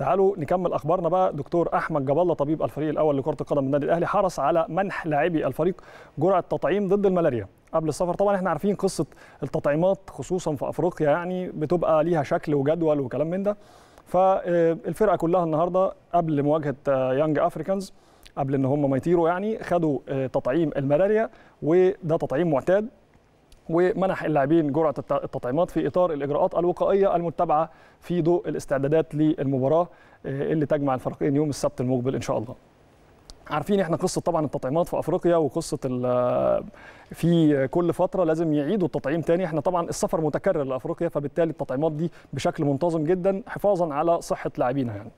تعالوا نكمل اخبارنا بقى. دكتور احمد جبالة طبيب الفريق الاول لكره القدم النادي الاهلي حرص على منح لاعبي الفريق جرعه تطعيم ضد الملاريا قبل السفر. طبعا احنا عارفين قصه التطعيمات خصوصا في افريقيا، يعني بتبقى ليها شكل وجدول وكلام من ده. فالفرقه كلها النهارده قبل مواجهه يانج افريكانز، قبل ان هم ما يطيروا يعني، خدوا تطعيم الملاريا، وده تطعيم معتاد، ومنح اللاعبين جرعه التطعيمات في اطار الاجراءات الوقائيه المتبعه في ضوء الاستعدادات للمباراه اللي تجمع الفريقين يوم السبت المقبل ان شاء الله. عارفين احنا قصه طبعا التطعيمات في افريقيا، وقصه في كل فتره لازم يعيدوا التطعيم تاني. احنا طبعا السفر متكرر لافريقيا، فبالتالي التطعيمات دي بشكل منتظم جدا حفاظا على صحه لاعبينا يعني.